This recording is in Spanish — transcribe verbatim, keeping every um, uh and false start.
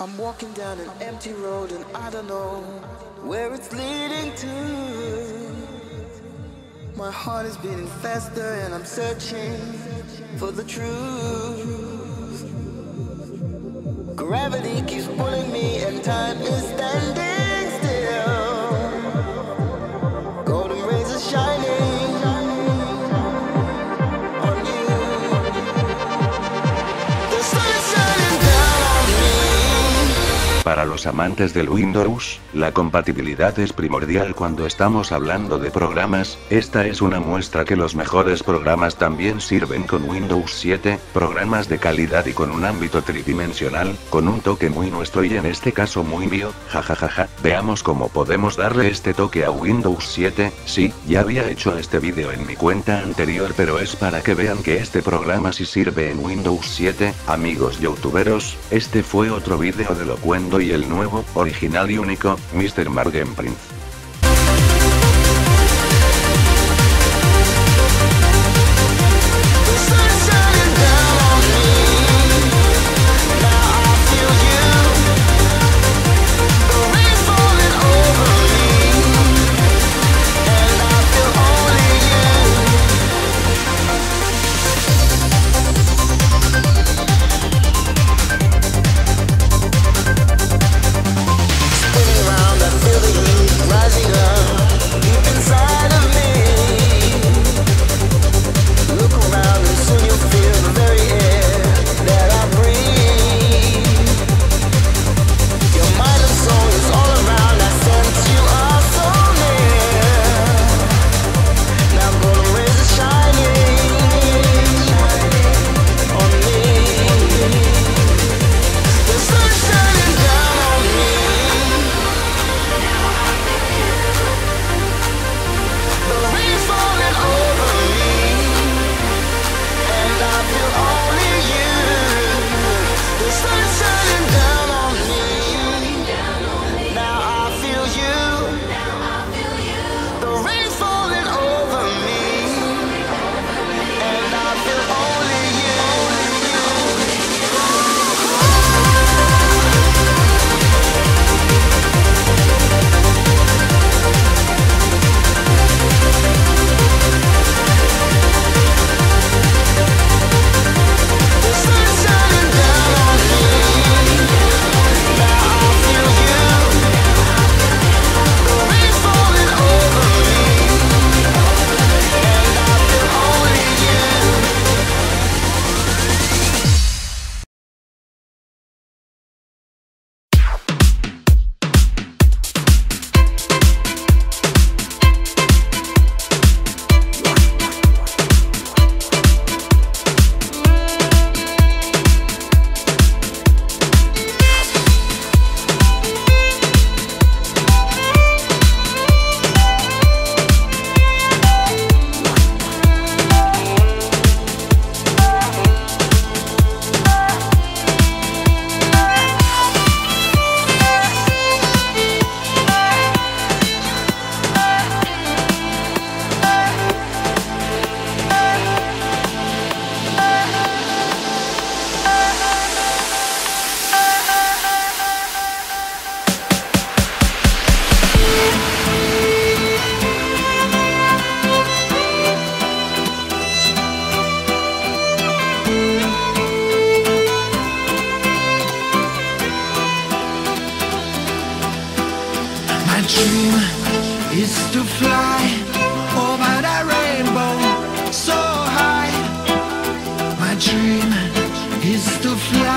I'm walking down an empty road and I don't know where it's leading to. My heart is beating faster and I'm searching for the truth. Gravity keeps pulling me and time is standing still. Golden razors shining. Para los amantes del Windows, la compatibilidad es primordial cuando estamos hablando de programas. Esta es una muestra que los mejores programas también sirven con Windows siete, programas de calidad y con un ámbito tridimensional, con un toque muy nuestro y en este caso muy mío, jajajaja. Veamos cómo podemos darle este toque a Windows siete, sí, ya había hecho este vídeo en mi cuenta anterior pero es para que vean que este programa sí sirve en Windows siete, amigos youtuberos. Este fue otro vídeo de Locuendo y el nuevo, original y único, mister Marchenprinz. To fly over the rainbow so high. My dream is to fly.